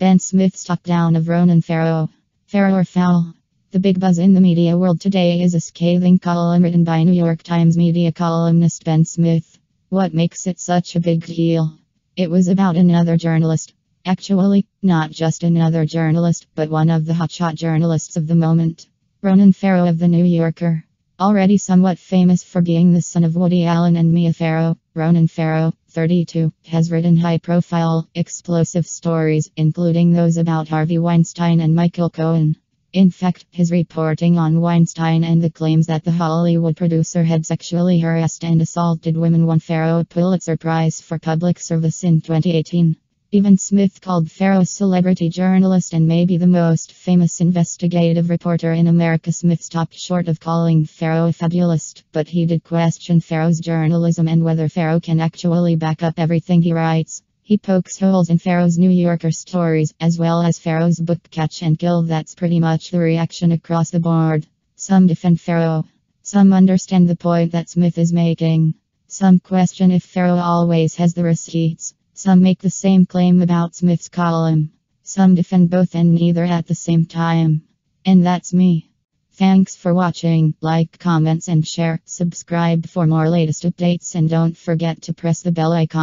Ben Smith's top-down of Ronan Farrow. Farrow or foul? The big buzz in the media world today is a scathing column written by New York Times media columnist Ben Smith. What makes it such a big deal? It was about another journalist. Actually, not just another journalist, but one of the hotshot journalists of the moment. Ronan Farrow of the New Yorker. Already somewhat famous for being the son of Woody Allen and Mia Farrow, Ronan Farrow, 32, has written high-profile, explosive stories, including those about Harvey Weinstein and Michael Cohen. In fact, his reporting on Weinstein and the claims that the Hollywood producer had sexually harassed and assaulted women won Farrow a Pulitzer Prize for Public Service in 2018. Even Smith called Farrow a celebrity journalist and maybe the most famous investigative reporter in America. Smith stopped short of calling Farrow a fabulist, but he did question Farrow's journalism and whether Farrow can actually back up everything he writes. He pokes holes in Farrow's New Yorker stories, as well as Farrow's book Catch and Kill. That's pretty much the reaction across the board. Some defend Farrow. Some understand the point that Smith is making. Some question if Farrow always has the receipts. Some make the same claim about Smith's column. Some defend both and neither at the same time. And that's me. Thanks for watching. Like, comments and share. Subscribe for more latest updates and don't forget to press the bell icon.